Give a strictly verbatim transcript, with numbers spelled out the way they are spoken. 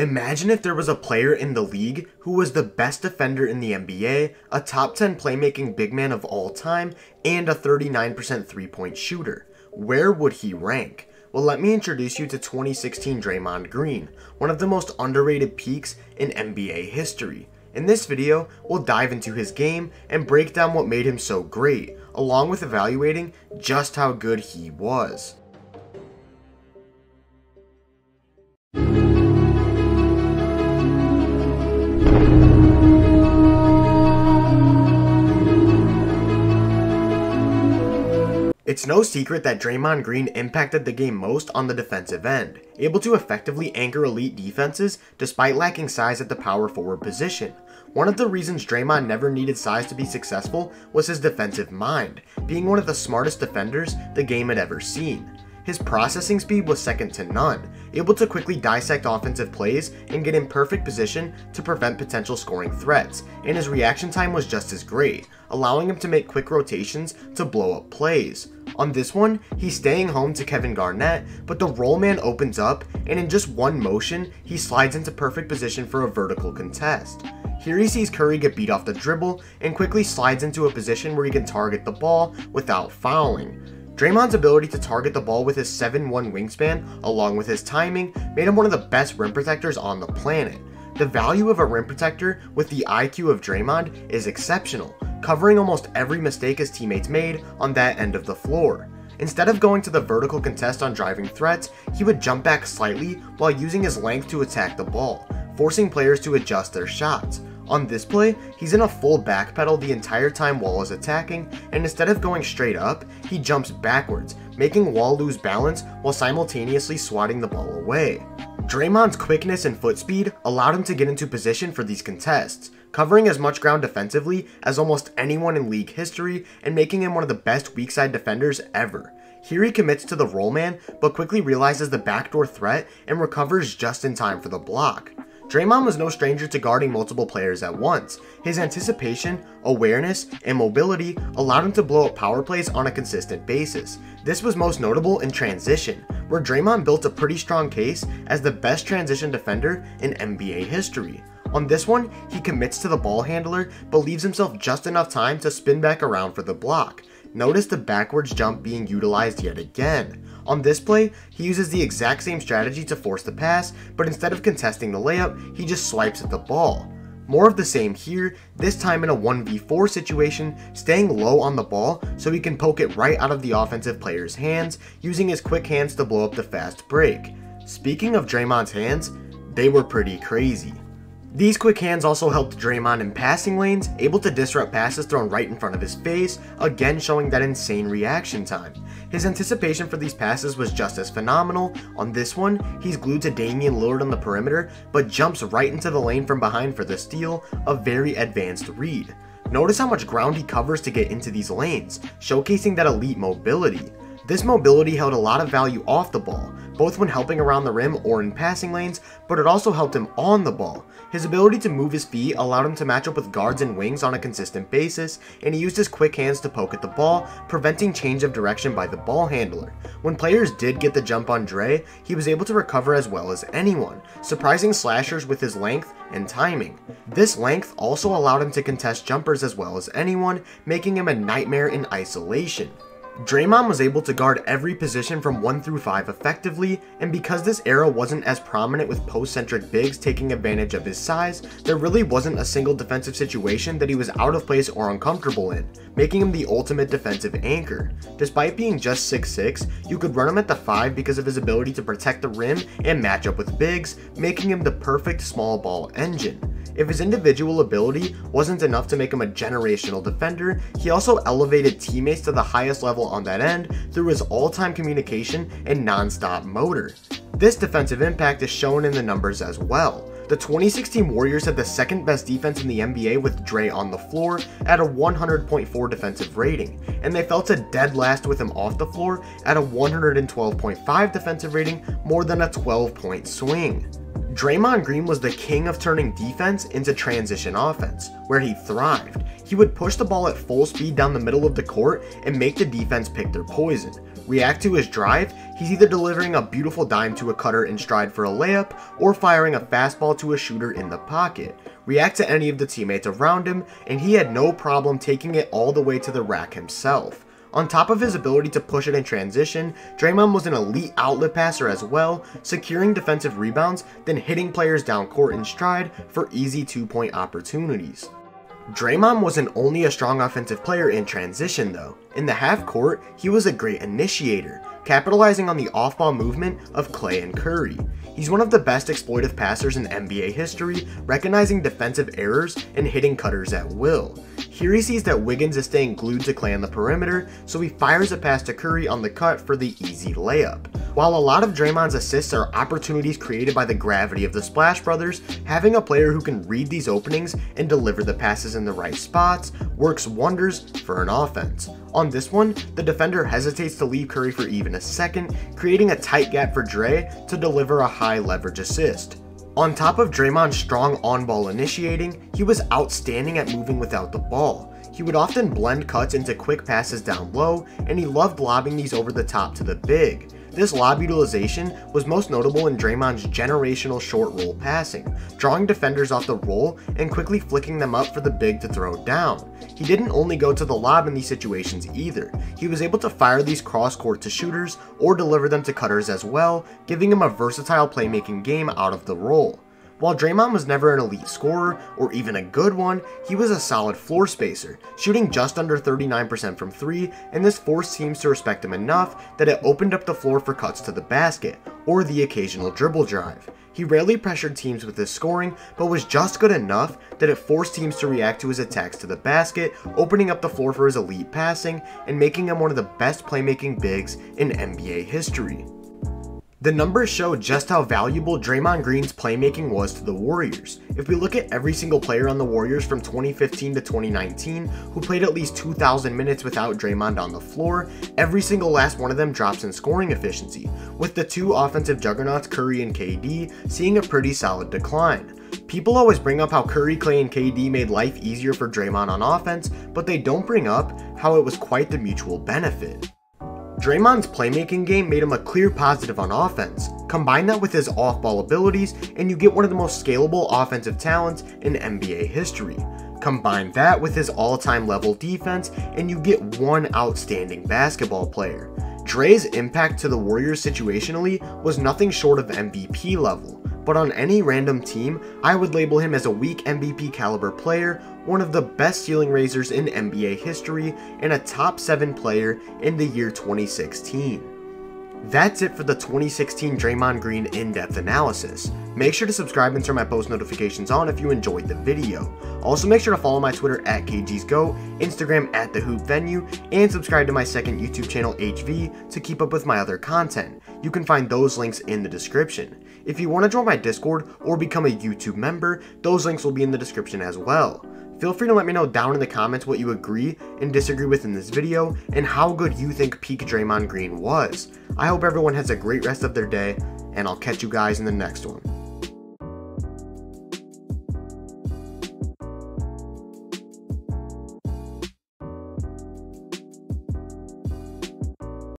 Imagine if there was a player in the league who was the best defender in the N B A, a top ten playmaking big man of all time, and a thirty-nine percent three-point shooter. Where would he rank? Well, let me introduce you to twenty sixteen Draymond Green, one of the most underrated peaks in N B A history. In this video, we'll dive into his game and break down what made him so great, along with evaluating just how good he was. It's no secret that Draymond Green impacted the game most on the defensive end, able to effectively anchor elite defenses despite lacking size at the power forward position. One of the reasons Draymond never needed size to be successful was his defensive mind, being one of the smartest defenders the game had ever seen. His processing speed was second to none, able to quickly dissect offensive plays and get in perfect position to prevent potential scoring threats, and his reaction time was just as great, allowing him to make quick rotations to blow up plays. On this one, he's staying home to Kevin Garnett, but the roll man opens up, and in just one motion, he slides into perfect position for a vertical contest. Here he sees Curry get beat off the dribble, and quickly slides into a position where he can target the ball without fouling. Draymond's ability to target the ball with his seven one wingspan, along with his timing, made him one of the best rim protectors on the planet. The value of a rim protector with the I Q of Draymond is exceptional, covering almost every mistake his teammates made on that end of the floor. Instead of going to the vertical contest on driving threats, he would jump back slightly while using his length to attack the ball, forcing players to adjust their shots. On this play, he's in a full back pedal the entire time Wall is attacking, and instead of going straight up, he jumps backwards, making Wall lose balance while simultaneously swatting the ball away. Draymond's quickness and foot speed allowed him to get into position for these contests, covering as much ground defensively as almost anyone in league history and making him one of the best weak side defenders ever. Here he commits to the roll man, but quickly realizes the backdoor threat and recovers just in time for the block. Draymond was no stranger to guarding multiple players at once. His anticipation, awareness, and mobility allowed him to blow up power plays on a consistent basis. This was most notable in transition, where Draymond built a pretty strong case as the best transition defender in N B A history. On this one, he commits to the ball handler, but leaves himself just enough time to spin back around for the block. Notice the backwards jump being utilized yet again. On this play, he uses the exact same strategy to force the pass, but instead of contesting the layup, he just swipes at the ball. More of the same here, this time in a one v four situation, staying low on the ball so he can poke it right out of the offensive player's hands, using his quick hands to blow up the fast break. Speaking of Draymond's hands, they were pretty crazy. These quick hands also helped Draymond in passing lanes, able to disrupt passes thrown right in front of his face, again showing that insane reaction time. His anticipation for these passes was just as phenomenal. On this one, he's glued to Damian Lord on the perimeter, but jumps right into the lane from behind for the steal, a very advanced read. Notice how much ground he covers to get into these lanes, showcasing that elite mobility. This mobility held a lot of value off the ball, both when helping around the rim or in passing lanes, but it also helped him on the ball. His ability to move his feet allowed him to match up with guards and wings on a consistent basis, and he used his quick hands to poke at the ball, preventing change of direction by the ball handler. When players did get the jump on Dre, he was able to recover as well as anyone, surprising slashers with his length and timing. This length also allowed him to contest jumpers as well as anyone, making him a nightmare in isolation. Draymond was able to guard every position from one through five effectively, and because this era wasn't as prominent with post-centric bigs taking advantage of his size, there really wasn't a single defensive situation that he was out of place or uncomfortable in, making him the ultimate defensive anchor. Despite being just six six, you could run him at the five because of his ability to protect the rim and match up with bigs, making him the perfect small ball engine. If his individual ability wasn't enough to make him a generational defender, he also elevated teammates to the highest level on that end through his all-time communication and non-stop motor. This defensive impact is shown in the numbers as well. The twenty sixteen Warriors had the second best defense in the N B A with Dre on the floor at a one hundred point four defensive rating, and they fell to dead last with him off the floor at a one hundred twelve point five defensive rating, more than a twelve point swing. Draymond Green was the king of turning defense into transition offense, where he thrived. He would push the ball at full speed down the middle of the court and make the defense pick their poison, React to his drive, he's either delivering a beautiful dime to a cutter in stride for a layup, or firing a fastball to a shooter in the pocket. React to any of the teammates around him, and he had no problem taking it all the way to the rack himself. On top of his ability to push it in transition, Draymond was an elite outlet passer as well, securing defensive rebounds, then hitting players down court in stride for easy two-point opportunities. Draymond wasn't only a strong offensive player in transition though. In the half court, he was a great initiator, capitalizing on the off-ball movement of Klay and Curry. He's one of the best exploitive passers in N B A history, recognizing defensive errors and hitting cutters at will. Here he sees that Wiggins is staying glued to Klay on the perimeter, so he fires a pass to Curry on the cut for the easy layup. While a lot of Draymond's assists are opportunities created by the gravity of the Splash Brothers, having a player who can read these openings and deliver the passes in the right spots works wonders for an offense. On this one, the defender hesitates to leave Curry for even a second, creating a tight gap for Dre to deliver a high leverage assist. On top of Draymond's strong on-ball initiating, he was outstanding at moving without the ball. He would often blend cuts into quick passes down low, and he loved lobbing these over the top to the big. This lob utilization was most notable in Draymond's generational short roll passing, drawing defenders off the roll and quickly flicking them up for the big to throw down. He didn't only go to the lob in these situations either. He was able to fire these cross-court to shooters or deliver them to cutters as well, giving him a versatile playmaking game out of the roll. While Draymond was never an elite scorer, or even a good one, he was a solid floor spacer, shooting just under thirty-nine percent from three, and this forced teams to respect him enough that it opened up the floor for cuts to the basket, or the occasional dribble drive. He rarely pressured teams with his scoring, but was just good enough that it forced teams to react to his attacks to the basket, opening up the floor for his elite passing, and making him one of the best playmaking bigs in N B A history. The numbers show just how valuable Draymond Green's playmaking was to the Warriors. If we look at every single player on the Warriors from twenty fifteen to twenty nineteen who played at least two thousand minutes without Draymond on the floor, every single last one of them drops in scoring efficiency, with the two offensive juggernauts Curry and K D seeing a pretty solid decline. People always bring up how Curry, Klay, and K D made life easier for Draymond on offense, but they don't bring up how it was quite the mutual benefit. Draymond's playmaking game made him a clear positive on offense. Combine that with his off-ball abilities, and you get one of the most scalable offensive talents in N B A history. Combine that with his all-time level defense, and you get one outstanding basketball player. Dre's impact to the Warriors situationally was nothing short of M V P level, but on any random team, I would label him as a weak M V P caliber player, one of the best ceiling raisers in N B A history, and a top seven player in the year twenty sixteen. That's it for the twenty sixteen Draymond Green in-depth analysis. Make sure to subscribe and turn my post notifications on if you enjoyed the video. Also make sure to follow my Twitter at K Gs Goat, Instagram at The Hoop Venue, and subscribe to my second YouTube channel H V to keep up with my other content. You can find those links in the description. If you want to join my Discord or become a YouTube member, those links will be in the description as well. Feel free to let me know down in the comments what you agree and disagree with in this video, and how good you think peak Draymond Green was. I hope everyone has a great rest of their day, and I'll catch you guys in the next one.